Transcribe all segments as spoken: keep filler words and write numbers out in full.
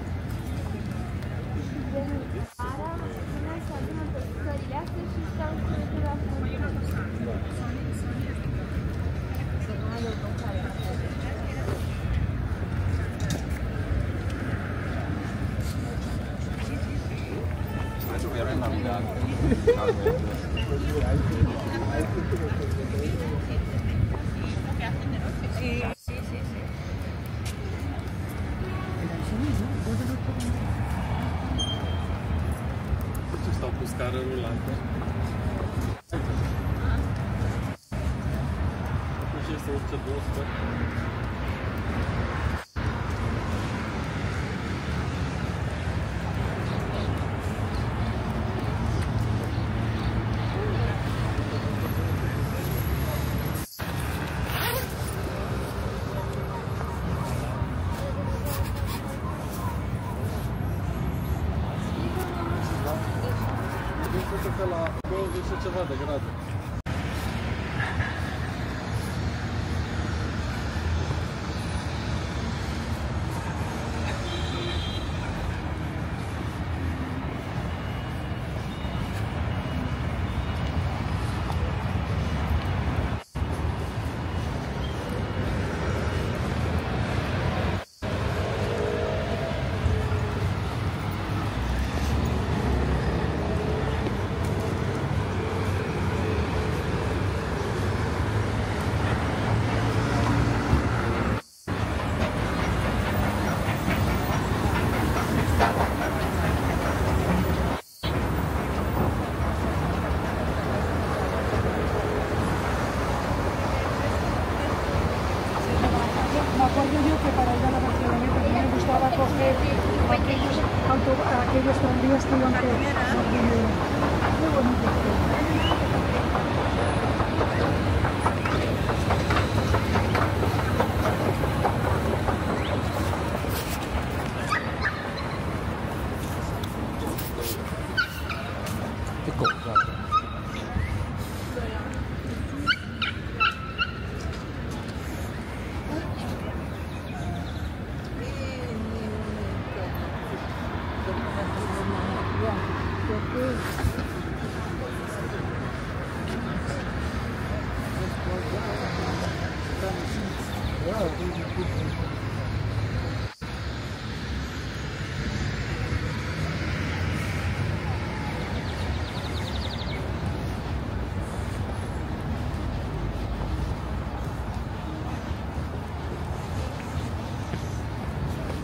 Să cu scară rulantă. Cu ce este o sută douăzeci? Cred că la douăzeci și ceva de grade.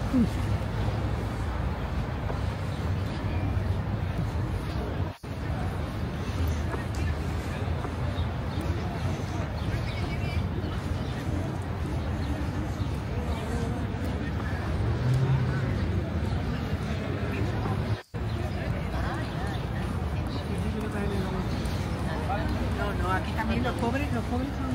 Thank you. los pobres, los pobres son...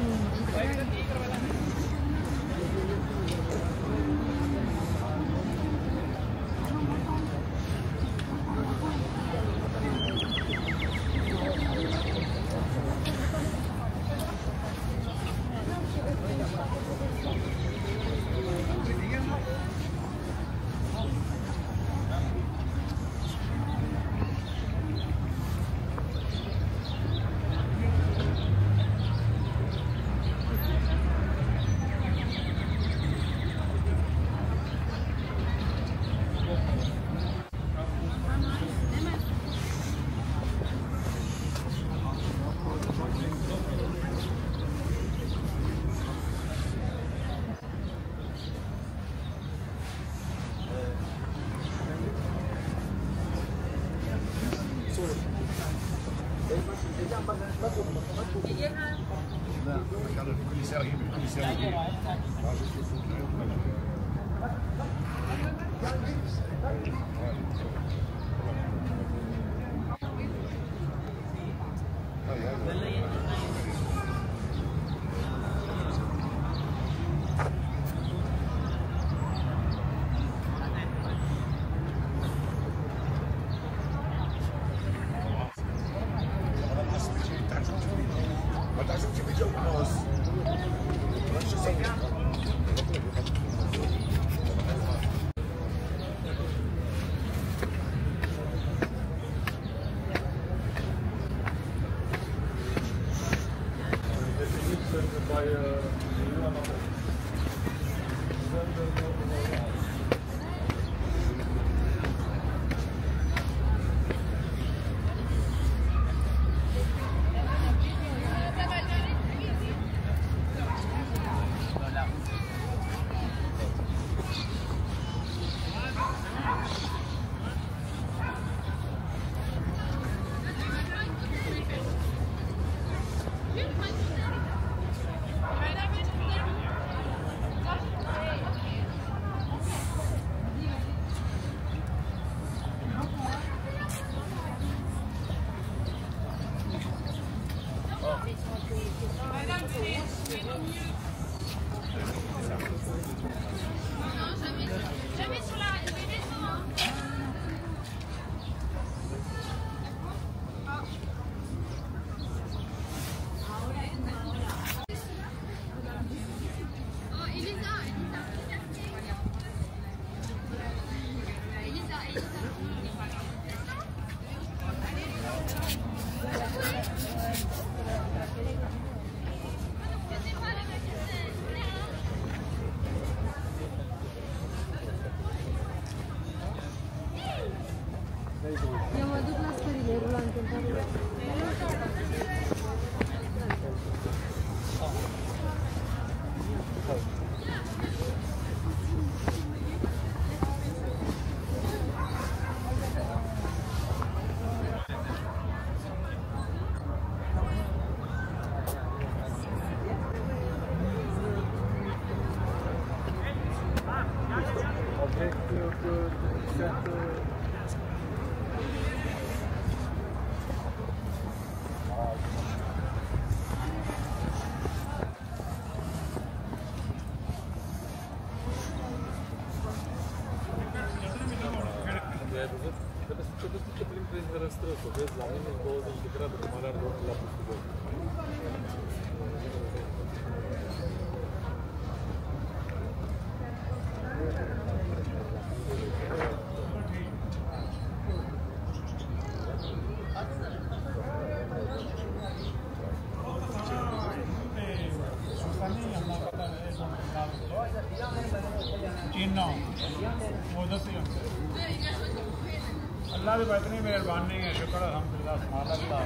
अल्लाह की इतनी मेहरबानी है, शुक्र अलहमदिल्ला समाल अल्लाह।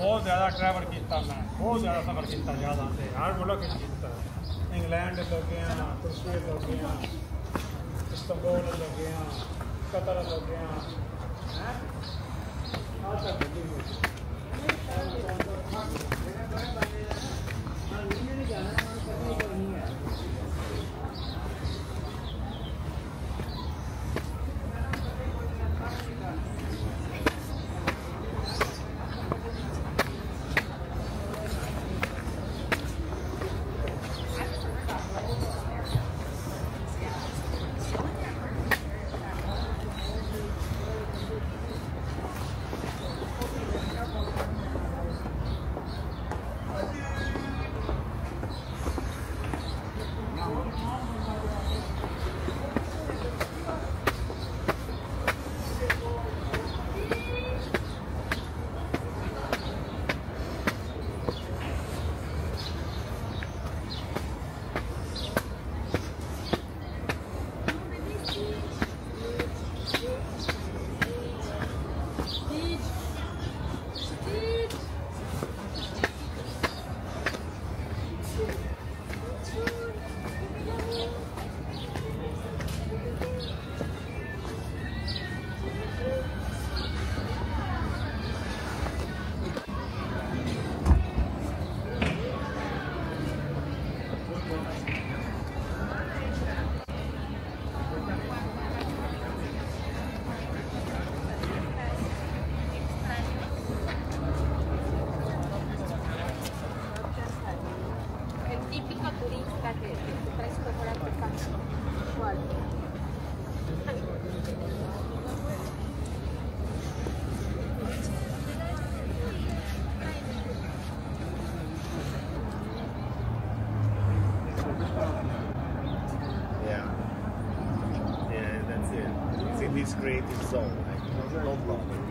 बहुत ज़्यादा ट्रैवल किया मैं, बहुत ज़्यादा सफर किया, याद आते हर मुल्क किया। इंग्लैंड लग गया, तुर्की लग गया, इस्तांबुल लग गया, कतर लग गया। in this creative zone. Like, not bothered.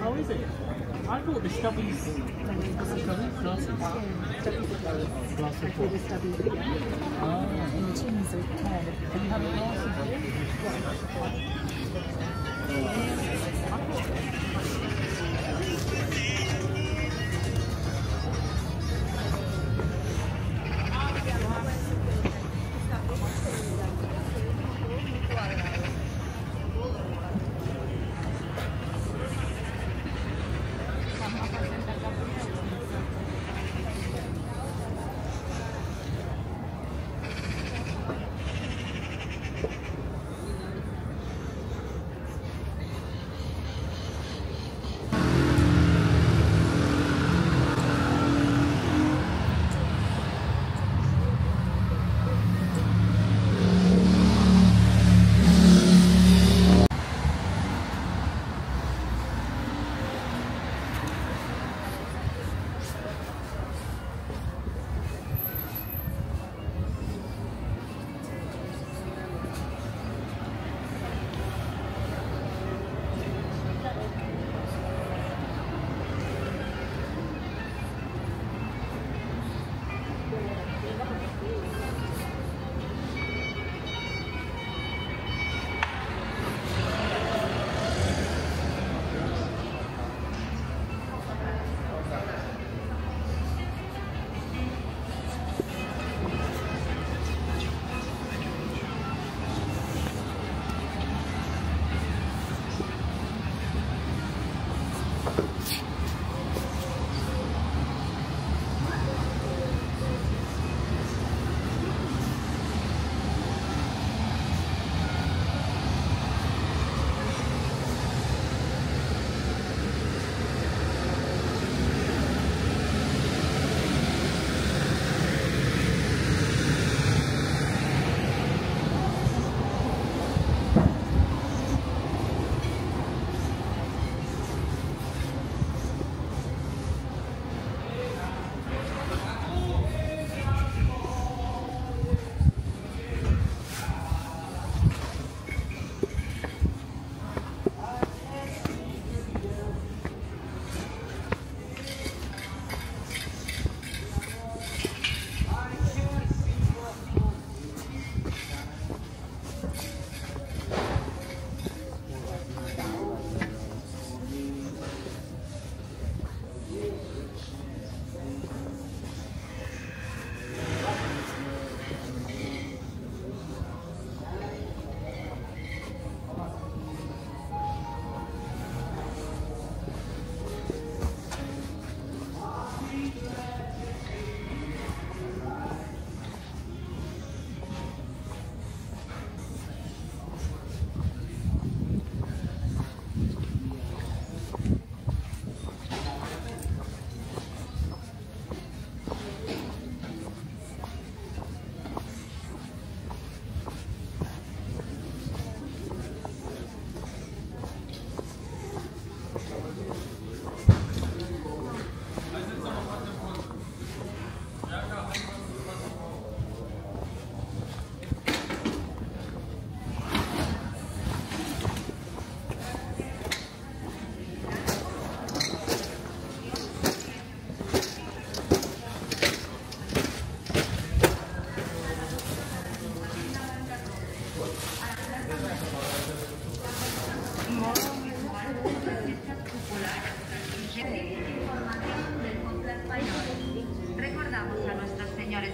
How is it? I thought the stubbies glasses.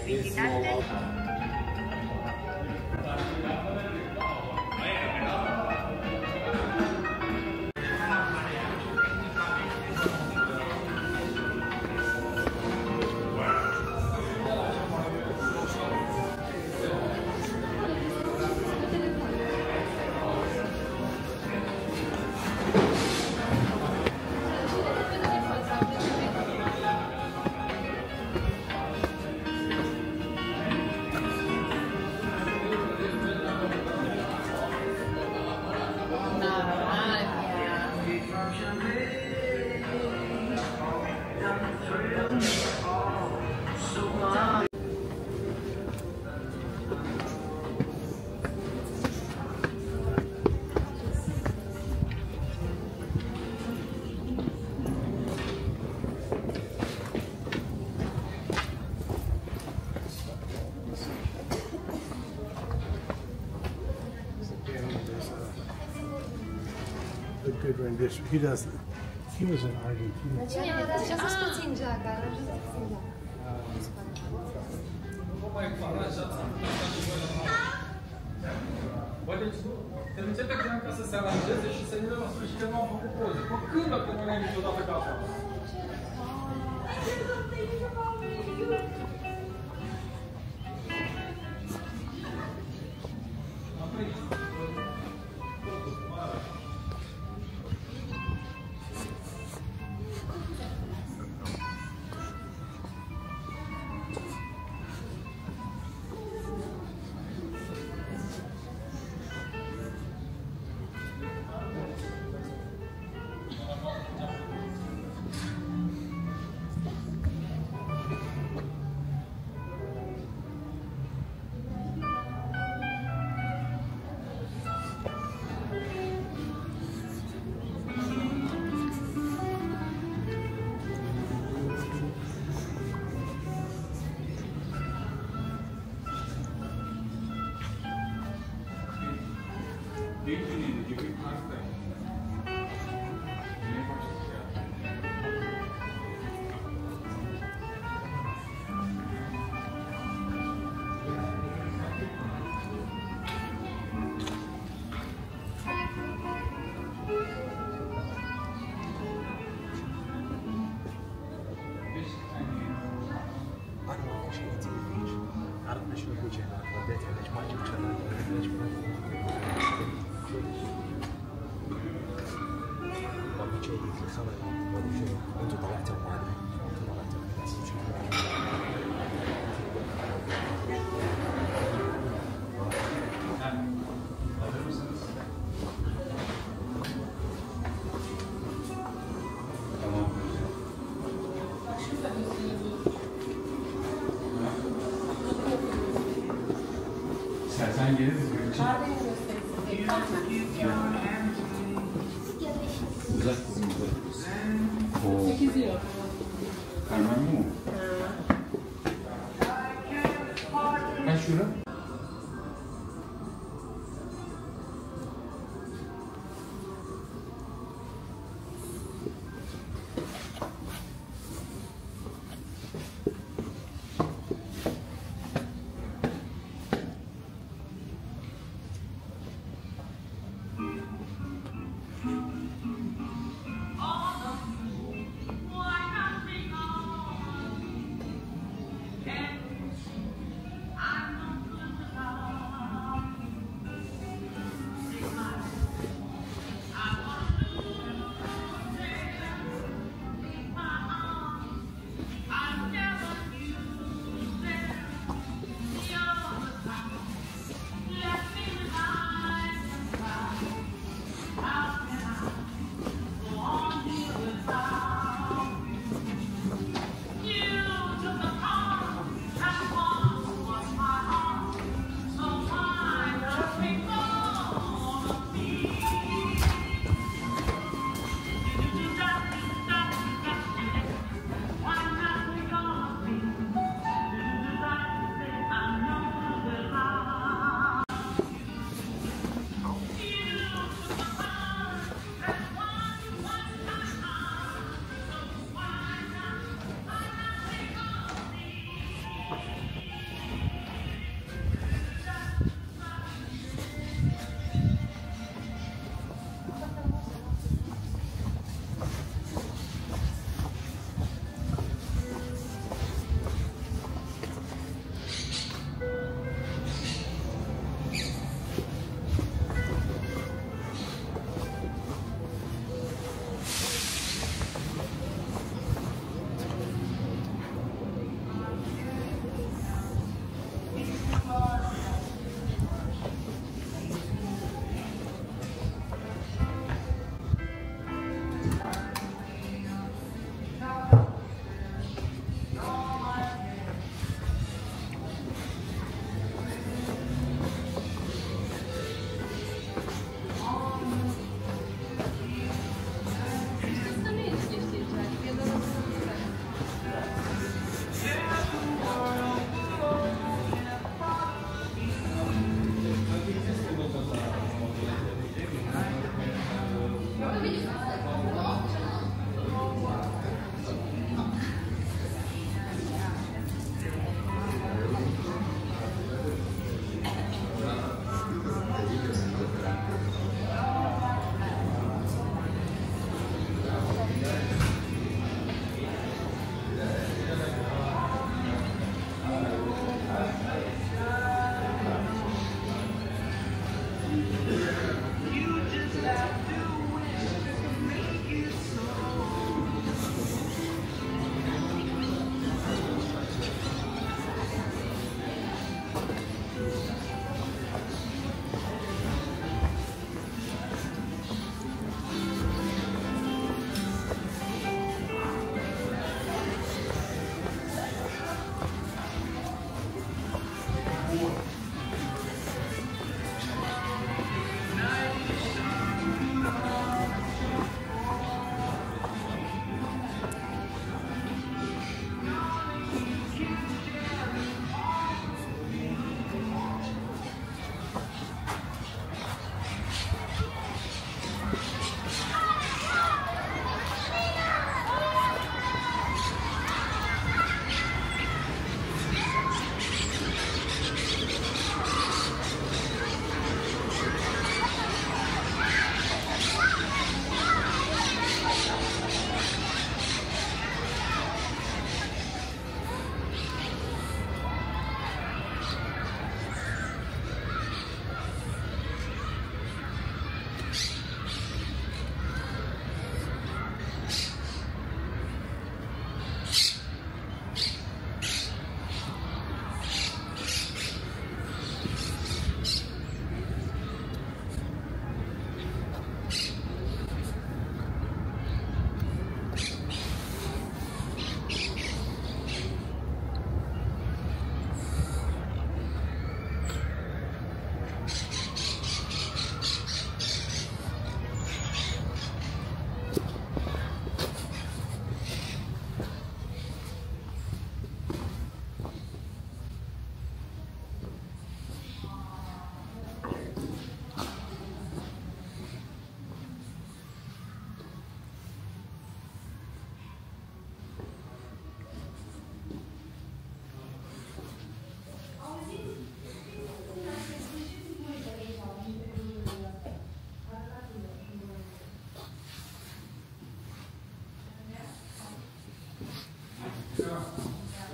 visitantes. Good rendition. He does. He was in Argentina.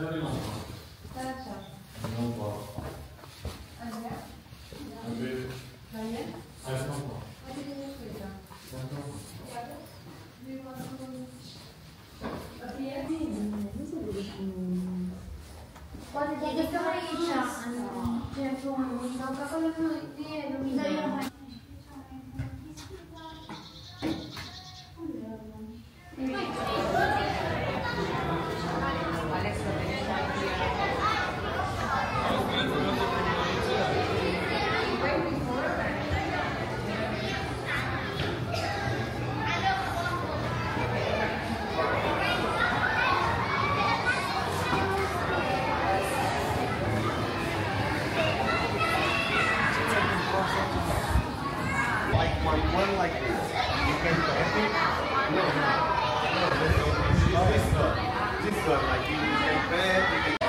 Like you can